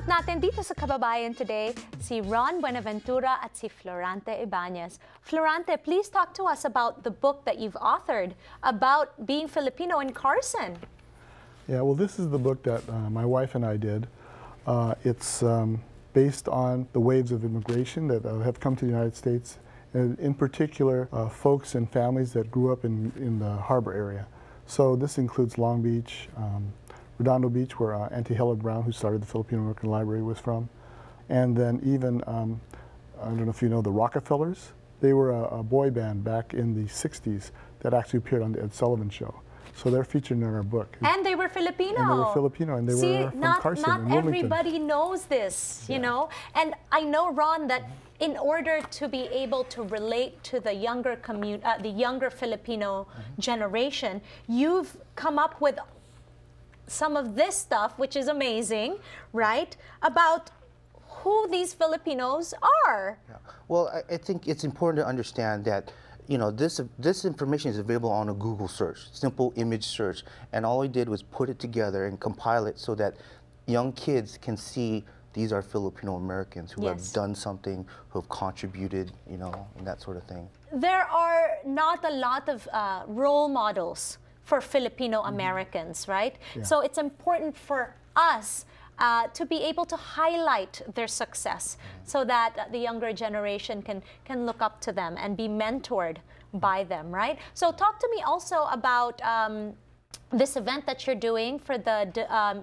Kausap natin dito sa Kababayan Today, si Ron Buenaventura at si Florante Ibáñez. Florante, please talk to us about the book that you've authored about being Filipino in Carson. Yeah, well, this is the book that my wife and I did. It's based on the waves of immigration that have come to the United States, and in particular, folks and families that grew up in the harbor area. So this includes Long Beach, Redondo Beach, where Auntie Helen Brown, who started the Filipino-American Library, was from. And then even, I don't know if you know, the Rockefellers. They were a boy band back in the 60s that actually appeared on the Ed Sullivan Show. So they're featured in our book. And they were Filipino. And they were Filipino, and they were from Carson. Not everybody knows this, you know. And I know, Ron, that in order to be able to relate to the younger Filipino generation, you've come up with some of this stuff, which is amazing, right, about who these Filipinos are. Yeah. Well, I think it's important to understand that, you know, this information is available on a Google search, simple image search, and all we did was put it together and compile it so that young kids can see these are Filipino Americans who have done something, who have contributed, you know, and that sort of thing. There are not a lot of role models for Filipino Americans, right? Yeah. So it's important for us to be able to highlight their success so that the younger generation can look up to them and be mentored by them, right? So talk to me also about this event that you're doing for the,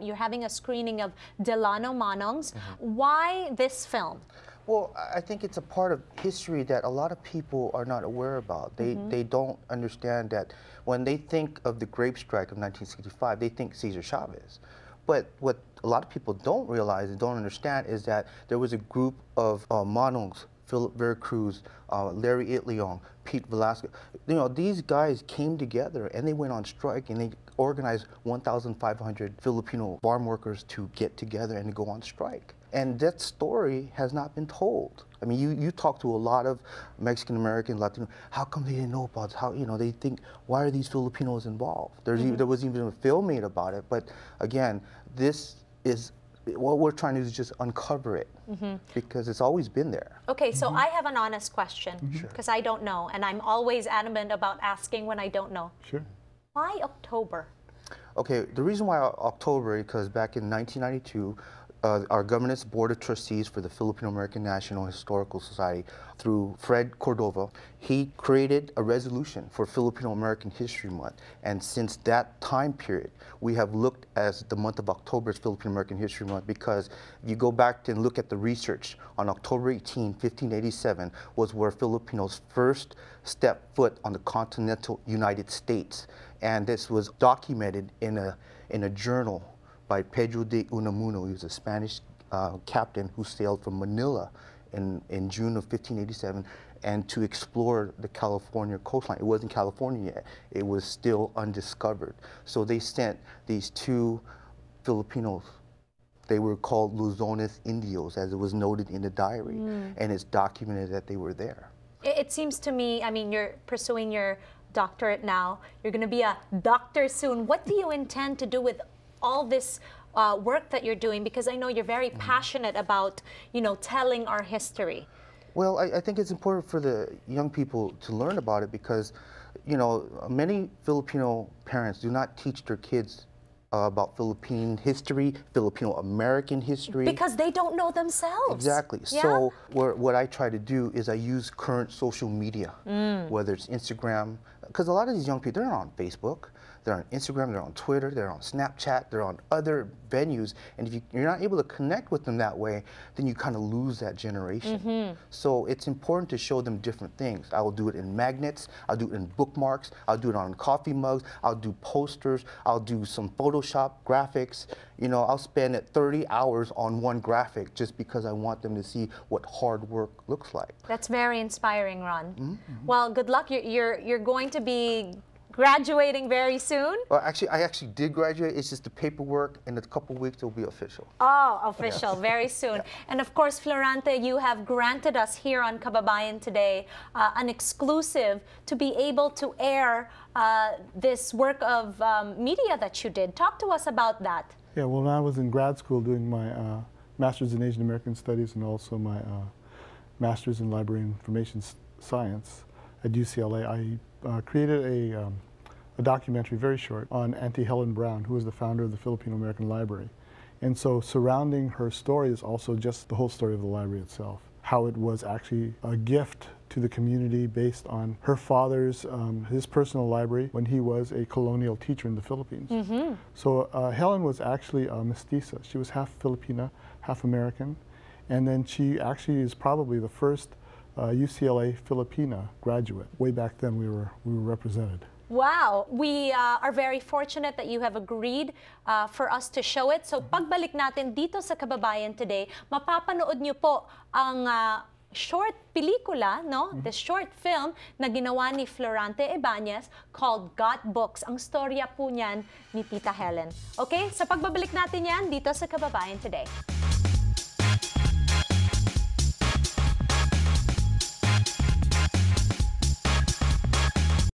you're having a screening of Delano Manongs. Why this film? Well, I think it's a part of history that a lot of people are not aware about. They don't understand that when they think of the grape strike of 1965, they think Cesar Chavez. But what a lot of people don't realize and don't understand is that there was a group of Manongs, Philip Veracruz, Larry Itliong, Pete Velasquez. You know, these guys came together and they went on strike and they organized 1,500 Filipino farm workers to get together and to go on strike. And that story has not been told. I mean, you talk to a lot of Mexican American, Latino. How come they didn't know about this? How, you know, they think, why are these Filipinos involved? There was even a film made about it. But again, this is what we're trying to do, is just uncover it because it's always been there. Okay, so I have an honest question because I don't know, and I'm always adamant about asking when I don't know. Sure. Why October? Okay, the reason why October is because back in 1992. Our government's board of trustees for the Filipino-American National Historical Society, through Fred Cordova, he created a resolution for Filipino-American History Month. And since that time period, we have looked as the month of October as Filipino-American History Month, because if you go back and look at the research, on October 18, 1587, was where Filipinos first stepped foot on the continental United States. And this was documented in a journal by Pedro de Unamuno. He was a Spanish captain who sailed from Manila in June of 1587 and to explore the California coastline. It wasn't California yet. It was still undiscovered. So they sent these two Filipinos. They were called Luzones Indios, as it was noted in the diary, and it's documented that they were there. It seems to me, I mean, you're pursuing your doctorate now. You're going to be a doctor soon. What do you intend to do with all this work that you're doing, because I know you're very passionate about, you know, telling our history? Well, I think it's important for the young people to learn about it because, you know, many Filipino parents do not teach their kids about Philippine history, Filipino-American history. Because they don't know themselves. Exactly. Yeah? So what I try to do is I use current social media, whether it's Instagram, because a lot of these young people, they're not on Facebook. They're on Instagram, they're on Twitter, they're on Snapchat, they're on other venues. And if you're not able to connect with them that way, then you kind of lose that generation. So it's important to show them different things. I will do it in magnets, I'll do it in bookmarks, I'll do it on coffee mugs, I'll do posters, I'll do some Photoshop graphics. You know, I'll spend 30 hours on one graphic just because I want them to see what hard work looks like. That's very inspiring, Ron. Well, good luck. You're going to be graduating very soon? Well, actually, I actually did graduate. It's just the paperwork, and in a couple of weeks, it'll be official. Oh, official, very soon. And of course, Florante, you have granted us here on Kababayan Today an exclusive to be able to air this work of media that you did. Talk to us about that. Yeah, well, when I was in grad school doing my master's in Asian American Studies and also my master's in library information science at UCLA. I created a documentary, very short, on Auntie Helen Brown, who was the founder of the Filipino-American Library. And so surrounding her story is also just the whole story of the library itself, how it was actually a gift to the community based on her father's, his personal library when he was a colonial teacher in the Philippines. Mm-hmm. So Helen was actually a mestiza. She was half Filipina, half American. And then she actually is probably the first UCLA Filipina graduate. Way back then we were represented. Wow! We are very fortunate that you have agreed for us to show it. So pagbalik natin dito sa Kababayan Today, mapapanood nyo po ang short pelikula, no? The short film na ginawa ni Florante Ibáñez called Godbox. Ang storya po niyan ni Tita Helen. Okay? So pagbabalik natin yan dito sa Kababayan Today.